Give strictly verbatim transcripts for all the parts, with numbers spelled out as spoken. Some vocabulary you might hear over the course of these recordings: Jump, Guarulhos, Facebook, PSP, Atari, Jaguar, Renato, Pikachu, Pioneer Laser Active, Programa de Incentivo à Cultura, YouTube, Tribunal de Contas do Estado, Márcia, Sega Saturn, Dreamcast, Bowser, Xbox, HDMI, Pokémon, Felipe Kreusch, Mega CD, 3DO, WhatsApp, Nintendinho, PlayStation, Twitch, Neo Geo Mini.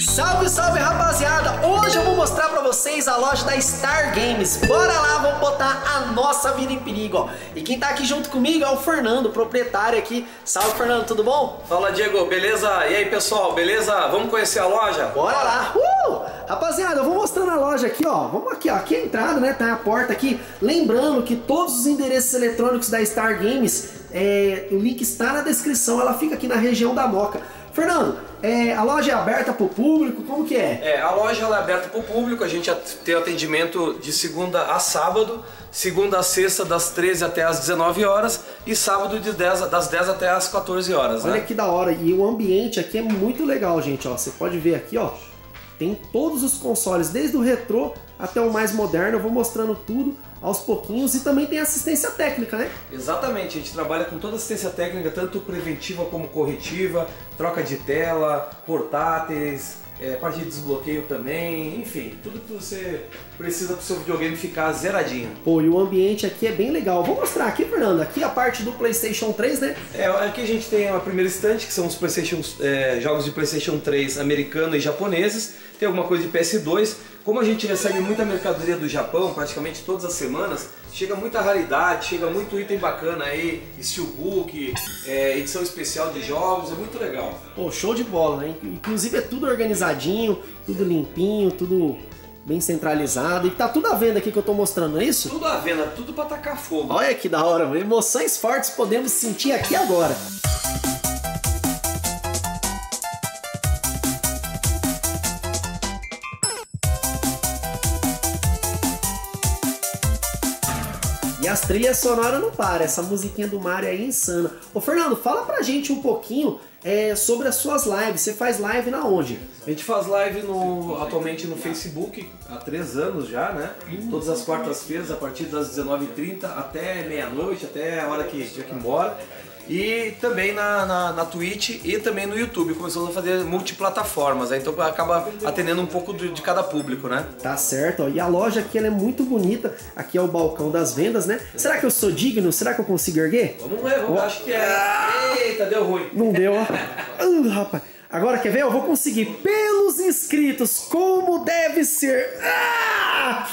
Salve, salve, rapaziada! Hoje eu vou mostrar pra vocês a loja da Star Games. Bora lá, vamos botar a nossa vida em perigo, ó. E quem tá aqui junto comigo é o Fernando, o proprietário aqui. Salve, Fernando, tudo bom? Fala, Diego, beleza? E aí, pessoal, beleza? Vamos conhecer a loja? Bora lá! Uh! Rapaziada, eu vou mostrando a loja aqui, ó. Vamos aqui, ó. Aqui é a entrada, né? Tá a porta aqui. Lembrando que todos os endereços eletrônicos da Star Games, é... o link está na descrição. Ela fica aqui na região da Mooca. Fernando, é, a loja é aberta para o público? Como que é? É, a loja ela é aberta para o público, a gente tem atendimento de segunda a sábado, segunda a sexta das treze até as dezenove horas e sábado de dez, das dez até as quatorze horas. Olha, né? Que da hora, e o ambiente aqui é muito legal, gente, ó, você pode ver aqui, ó, tem todos os consoles, desde o retrô até o mais moderno, eu vou mostrando tudo aos pouquinhos, e também tem assistência técnica, né? Exatamente, a gente trabalha com toda assistência técnica, tanto preventiva como corretiva, troca de tela, portáteis, é, parte de desbloqueio também, enfim, tudo que você precisa para o seu videogame ficar zeradinho. Pô, e o ambiente aqui é bem legal. Vou mostrar aqui, Fernando, aqui a parte do PlayStation três, né? É, aqui a gente tem a primeira estante, que são os PlayStation, é, jogos de PlayStation três americano e japoneses, tem alguma coisa de P S dois. Como a gente recebe muita mercadoria do Japão, praticamente todas as semanas, chega muita raridade, chega muito item bacana aí, steelbook, é, edição especial de jogos, é muito legal. Pô, show de bola, né? Inclusive é tudo organizadinho, tudo limpinho, tudo bem centralizado, e tá tudo à venda aqui que eu tô mostrando, não é isso? Tudo à venda, tudo pra tacar fogo. Olha que da hora, emoções fortes podemos sentir aqui agora. As trilhas sonoras não param, essa musiquinha do Mario aí é insana. Ô Fernando, fala pra gente um pouquinho é, sobre as suas lives. Você faz live na onde? A gente faz live no, atualmente no Facebook, há três anos já, né? Hum. Todas as quartas-feiras, a partir das dezenove e trinta até meia-noite, até a hora que a gente vai embora. E também na, na, na Twitch e também no YouTube, começamos a fazer multiplataformas, né? Então acaba atendendo um pouco de, de cada público, né? Tá certo, ó. E a loja aqui ela é muito bonita, aqui é o balcão das vendas, né? Será que eu sou digno? Será que eu consigo erguer? Vamos ver, vamos, oh. Acho que é. Eita, deu ruim. Não deu, ó. uh, rapaz. Agora, quer ver? Eu vou conseguir pelos inscritos, como deve ser. Ah!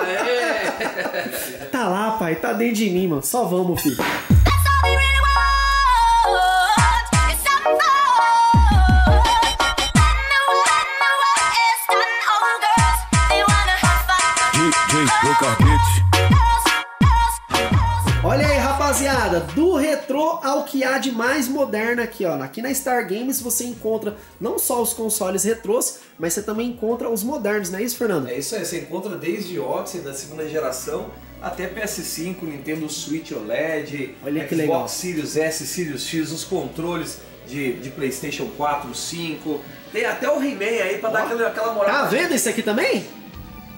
Aê. Tá lá, pai, tá dentro de mim, mano. Só vamos, filho. Olha aí, rapaziada, do retrô ao que há de mais moderno aqui, ó. Aqui na Star Games você encontra não só os consoles retrôs, mas você também encontra os modernos, não é isso, Fernando? É isso aí, você encontra desde Odyssey da segunda geração até P S cinco, Nintendo Switch O L E D, olha que Xbox legal. Series S, Series X, os controles de, de PlayStation quatro, cinco, tem até o He-Man aí pra ó, dar aquela, aquela moral. Tá vendo isso aqui também?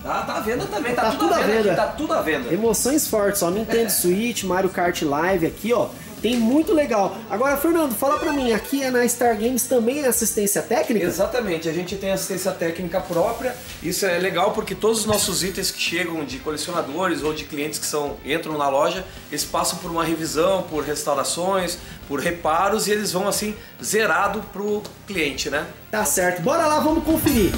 Tá, tá à venda também, tá, tá tudo, tudo à venda, venda. Aqui, tá tudo à venda. Emoções fortes, ó, Nintendo Switch, Mario Kart Live aqui, ó, tem muito legal. Agora, Fernando, fala pra mim, aqui é na Star Games também é assistência técnica? Exatamente, a gente tem assistência técnica própria, isso é legal porque todos os nossos itens que chegam de colecionadores ou de clientes que são, entram na loja, eles passam por uma revisão, por restaurações, por reparos e eles vão assim, zerado pro cliente, né? Tá certo, bora lá, vamos conferir.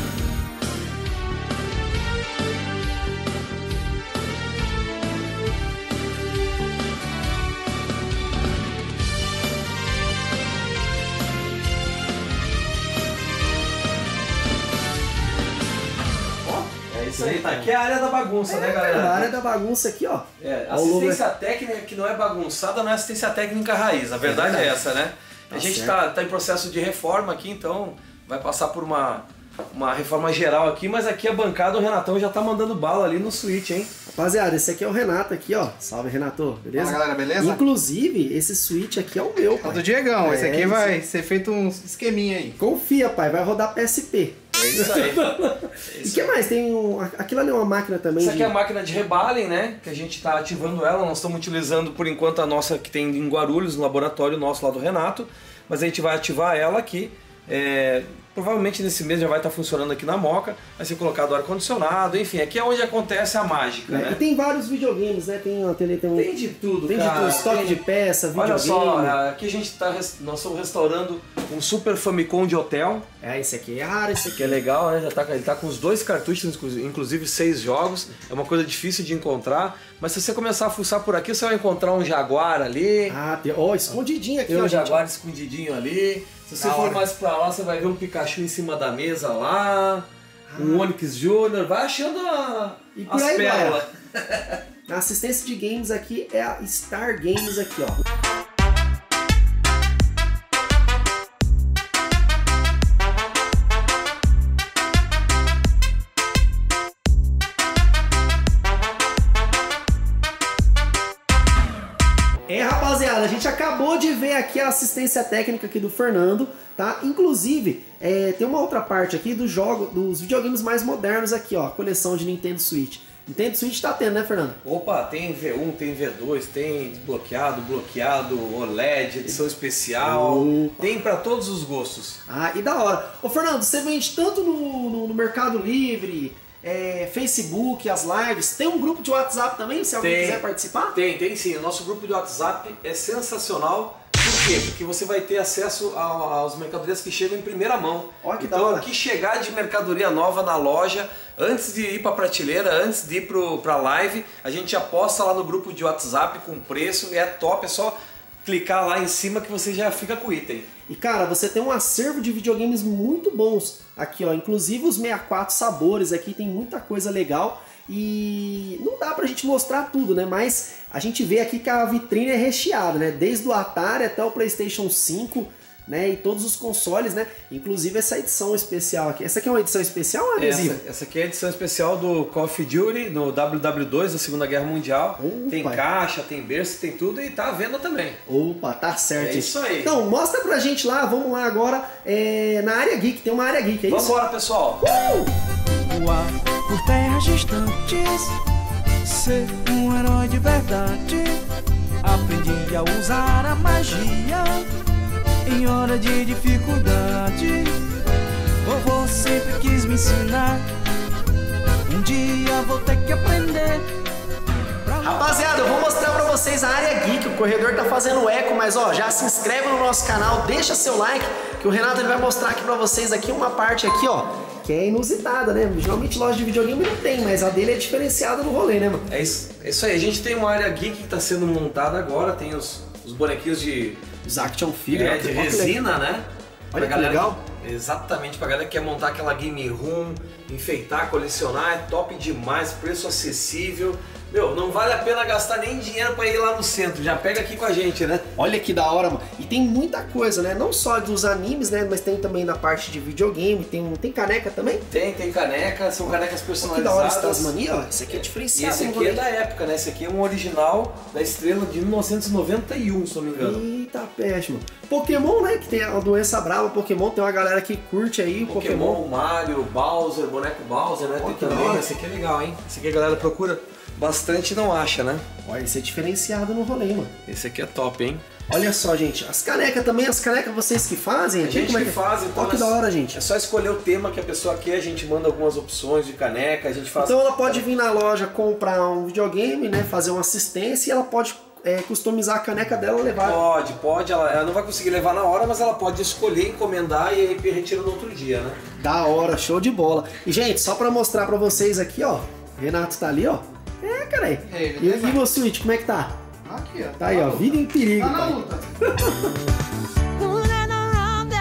Isso aí, tá. Aqui é a área da bagunça, é, né, galera? É a área da bagunça aqui, ó. É, assistência técnica que não é bagunçada, não é assistência técnica raiz. A verdade é, é essa, né? Tá, a gente tá, tá em processo de reforma aqui, então vai passar por uma, uma reforma geral aqui, mas aqui a bancada, o Renatão já tá mandando bala ali no Switch, hein? Rapaziada, esse aqui é o Renato aqui, ó. Salve, Renato, beleza? Fala, galera, beleza? Inclusive, esse Switch aqui é o meu, pai. É do Diegão, é, esse aqui vai esse... ser feito um esqueminha aí. Confia, pai, vai rodar P S P. É isso aí. É isso. E que mais? Tem um, aquilo ali é uma máquina também. Isso aqui de... é a máquina de rebalem, né? Que a gente está ativando ela. Nós estamos utilizando por enquanto a nossa que tem em Guarulhos, no laboratório nosso lá do Renato. Mas a gente vai ativar ela aqui. É... Provavelmente nesse mês já vai estar funcionando aqui na Mooca, vai ser colocado ar-condicionado, enfim, aqui é onde acontece a mágica, é, né? E tem vários videogames, né? Tem a tele, tem, um... tem de tudo, tem, cara, de tudo, estoque tem... de peça, videogame... Olha só, aqui a gente tá, nós estamos restaurando um Super Famicom de hotel. É, esse aqui é raro, esse aqui é legal, né? Já tá, ele tá com os dois cartuchos, inclusive seis jogos, é uma coisa difícil de encontrar, mas se você começar a fuçar por aqui, você vai encontrar um Jaguar ali. Ah, tem... ó, oh, escondidinho aqui. Tem um ó, Jaguar gente... escondidinho ali. Se você for mais pra lá, você vai ver um Pikachu em cima da mesa lá, ah. um Onix Júnior, vai achando a... e por as aí pérolas. Vai. A assistência de games aqui é a Star Games aqui, ó. A gente acabou de ver aqui a assistência técnica aqui do Fernando, tá? Inclusive, é, tem uma outra parte aqui do jogo, dos videogames mais modernos aqui, ó, a coleção de Nintendo Switch. Nintendo Switch tá tendo, né, Fernando? Opa, tem V um, tem V dois, tem desbloqueado, bloqueado, O L E D, edição especial, opa, tem pra todos os gostos. Ah, e da hora. Ô, Fernando, você vende tanto no, no, no Mercado Livre... É, Facebook, as lives, tem um grupo de WhatsApp também, se alguém tem, quiser participar? Tem, tem sim, o nosso grupo de WhatsApp é sensacional, por quê? Porque você vai ter acesso às mercadorias que chegam em primeira mão. Olha que então, o que chegar de mercadoria nova na loja, antes de ir para a prateleira, antes de ir para a live, a gente já posta lá no grupo de WhatsApp com preço, é top, é só clicar lá em cima que você já fica com o item. E cara, você tem um acervo de videogames muito bons aqui, ó, inclusive os sessenta e quatro sabores aqui, tem muita coisa legal e não dá pra gente mostrar tudo, né, mas a gente vê aqui que a vitrine é recheada, né, desde o Atari até o PlayStation cinco, né, e todos os consoles, né, inclusive essa edição especial aqui. Essa aqui é uma edição especial ou adesiva? Essa, essa aqui é a edição especial do Call of Duty, no W W dois da Segunda Guerra Mundial. Opa. Tem caixa, tem berço, tem tudo e tá à venda também. Opa, tá certo. É isso aí. Então, mostra pra gente lá, vamos lá agora, é, na área geek, tem uma área geek, é isso? Vambora, pessoal. Uh! Uau, por terras distantes, ser um herói de verdade, aprendi a usar a magia. Em hora de dificuldade, vovô sempre quis me ensinar. Um dia vou ter que aprender. Rapaziada, eu vou mostrar pra vocês a área geek. O corredor tá fazendo eco, mas ó, já se inscreve no nosso canal, deixa seu like, que o Renato ele vai mostrar aqui pra vocês aqui uma parte aqui, ó, que é inusitada, né? Geralmente loja de videogame não tem, mas a dele é diferenciada no rolê, né, mano? É isso, é isso aí, a gente tem uma área geek que tá sendo montada agora, tem os, os bonequinhos de... Os action figure, é, de resina, né? Olha que legal. Exatamente, pra galera que quer montar aquela game room, enfeitar, colecionar, é top demais, preço acessível. Meu, não vale a pena gastar nem dinheiro pra ir lá no centro, já pega aqui com a gente, né? Olha que da hora, mano. E tem muita coisa, né? Não só dos animes, né? Mas tem também na parte de videogame, tem, tem caneca também? Tem, tem caneca, são canecas personalizadas. Olha que da hora esse Tasmania, ó. Esse aqui é diferenciado. E esse aqui é da época, né? Esse aqui é um original da estrela de mil novecentos e noventa e um, se não me engano. Eita, péssimo. Pokémon, né? Que tem a doença brava, Pokémon, tem uma galera que curte aí o Pokémon. Pokémon, Mario, Bowser, boneco Bowser, né? Tem também, esse aqui é legal, hein? Esse aqui a galera procura bastante, não acha, né? Olha, esse é diferenciado no rolê, mano. Esse aqui é top, hein? Olha só, gente. As canecas também, as canecas vocês que fazem? A gente como é que, que faz, então. Olha que da hora, gente. É só escolher o tema que a pessoa quer, a gente manda algumas opções de caneca, a gente faz... Então ela pode vir na loja comprar um videogame, né? Fazer uma assistência e ela pode... É, customizar a caneca dela e levar. Pode, pode. Ela, ela não vai conseguir levar na hora, mas ela pode escolher, encomendar e aí retira no outro dia, né? Da hora, show de bola. E, gente, só pra mostrar pra vocês aqui, ó. Renato tá ali, ó. É, caralho. É, e o meu Switch, como é que tá? Aqui, ó. Tá aí, ó. Vida em perigo. Tá na luta. Não dá nada.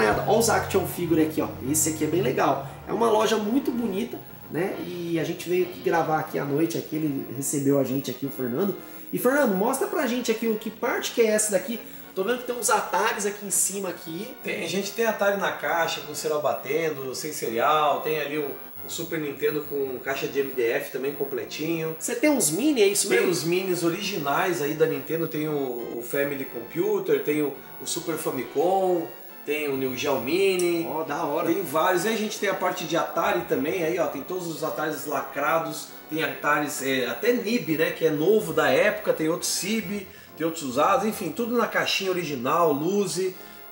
Olha os action figure aqui, ó. Esse aqui é bem legal. É uma loja muito bonita, né? E a gente veio aqui gravar aqui à noite. Aqui ele recebeu a gente aqui, o Fernando. E Fernando, mostra pra gente aqui o que parte que é essa daqui. Tô vendo que tem uns Ataris aqui em cima aqui. Tem, a gente tem Atari na caixa, com o cereal batendo, sem cereal, tem ali um, o Super Nintendo com caixa de M D F também completinho. Você tem uns mini, é isso mesmo? Tem os minis originais aí da Nintendo, tem o, o Family Computer, tem o, o Super Famicom, tem o Neo Geo Mini. Ó, oh, da hora. Tem vários. E a gente tem a parte de Atari também, aí ó, tem todos os Ataris lacrados, tem Ataris, é, até N I B, né, que é novo da época, tem outro S I B, tem outros usados, enfim, tudo na caixinha original, luz,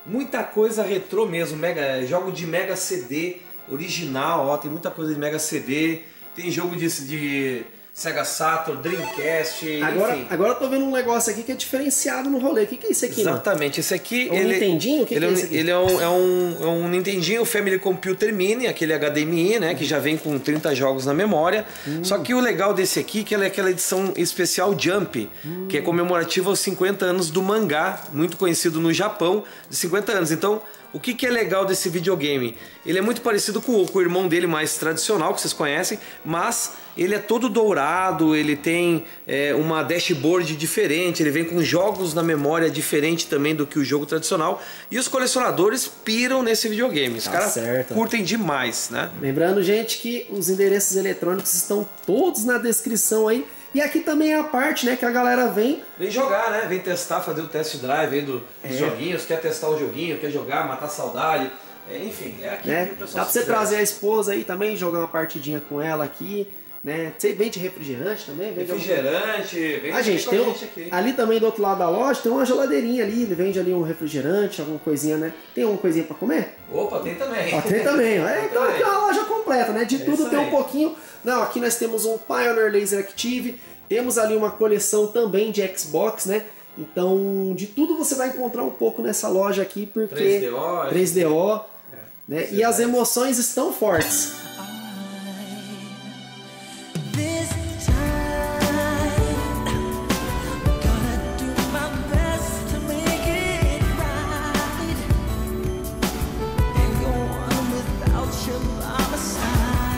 muita coisa retrô mesmo, mega, jogo de Mega C D original, ó, tem muita coisa de Mega C D, tem jogo de, de Sega Saturn, Dreamcast, agora, enfim. Agora eu tô vendo um negócio aqui que é diferenciado no rolê, o que, que é isso aqui? Exatamente, esse aqui... É um ele, Nintendinho? O que, ele que é isso aqui? Ele é um, é, um, é um Nintendinho Family Computer Mini, aquele H D M I, né, que já vem com trinta jogos na memória, hum. Só que o legal desse aqui é que ele é aquela edição especial Jump, hum. que é comemorativa aos cinquenta anos do mangá, muito conhecido no Japão, de cinquenta anos, então... O que, que é legal desse videogame? Ele é muito parecido com o, com o irmão dele mais tradicional, que vocês conhecem, mas ele é todo dourado, ele tem é, uma dashboard diferente, ele vem com jogos na memória diferente também do que o jogo tradicional. E os colecionadores piram nesse videogame, os tá caras curtem demais, né? Lembrando, gente, que os endereços eletrônicos estão todos na descrição aí. E aqui também é a parte, né, que a galera vem... Vem jogar, né? Vem testar, fazer o test drive aí do, dos é. joguinhos. Quer testar o joguinho, quer jogar, matar a saudade. É, enfim, é aqui né? que o pessoal... Dá pra você trazer a esposa aí também, jogar uma partidinha com ela aqui, né? Você vende refrigerante também? Vende refrigerante, algum... vende ah, gente, tem um... gente aqui. Ali também do outro lado da loja tem uma geladeirinha ali. Ele vende ali um refrigerante, alguma coisinha, né? Tem alguma coisinha pra comer? Opa, tem também. Ó, tem também. Ó. É, tem então também. Aqui é uma loja completa, né? De é tudo tem um pouquinho... Não, aqui nós temos um Pioneer Laser Active, temos ali uma coleção também de Xbox, né? Então, de tudo você vai encontrar um pouco nessa loja aqui, porque... três D O, três D O é, né? E as emoções estão fortes.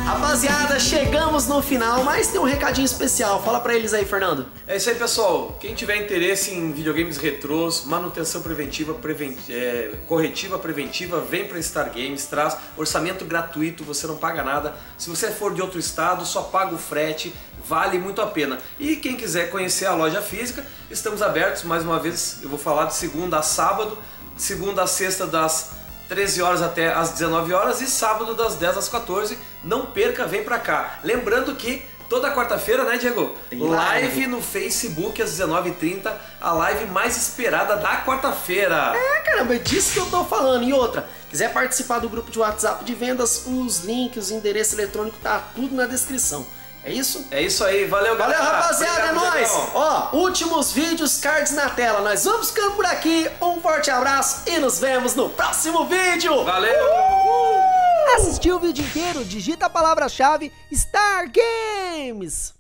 Rapaziada, chegamos no final, mas tem um recadinho especial. Fala pra eles aí, Fernando. É isso aí, pessoal. Quem tiver interesse em videogames retrôs, manutenção preventiva, preven... é, corretiva preventiva, vem pra Star Games, traz orçamento gratuito, você não paga nada. Se você for de outro estado, só paga o frete, vale muito a pena. E quem quiser conhecer a loja física, estamos abertos, mais uma vez, eu vou falar de segunda a sábado, de segunda a sexta das treze horas até as dezenove horas e sábado das dez às quatorze. Não perca, vem pra cá. Lembrando que toda quarta-feira, né, Diego? Tem live, live no Facebook às dezenove e trinta, a live mais esperada da quarta-feira. É, caramba, é disso que eu tô falando. E outra, quiser participar do grupo de WhatsApp de vendas, os links, o endereço eletrônico, tá tudo na descrição. É isso? É isso aí, valeu, galera. Valeu, rapaziada, é nóis. Ó, últimos vídeos, cards na tela. Nós vamos ficando por aqui. Um forte abraço e nos vemos no próximo vídeo. Valeu! Uhul. Assistiu o vídeo inteiro? Digita a palavra-chave Star Games.